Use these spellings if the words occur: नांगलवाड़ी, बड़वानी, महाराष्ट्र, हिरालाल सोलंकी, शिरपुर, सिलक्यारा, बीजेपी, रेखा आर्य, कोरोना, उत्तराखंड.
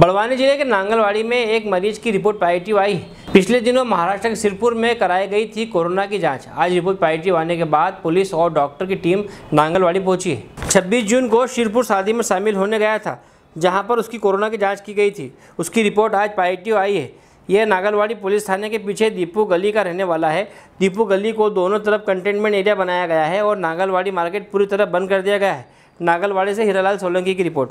बड़वानी जिले के नांगलवाड़ी में एक मरीज की रिपोर्ट पॉजिटिव आई। पिछले दिनों महाराष्ट्र के शिरपुर में कराई गई थी कोरोना की जांच। आज रिपोर्ट पॉजिटिव आने के बाद पुलिस और डॉक्टर की टीम नांगलवाड़ी पहुंची। 26 जून को शिरपुर शादी में शामिल होने गया था, जहां पर उसकी कोरोना की जांच की गई थी। उसकी रिपोर्ट आज पॉजिटिव आई है। यह नांगलवाड़ी पुलिस थाने के पीछे दीपू गली का रहने वाला है। दीपू गली को दोनों तरफ कंटेनमेंट एरिया बनाया गया है और नांगलवाड़ी मार्केट पूरी तरह बंद कर दिया गया है। नांगलवाड़ी से हिरालाल सोलंकी की रिपोर्ट।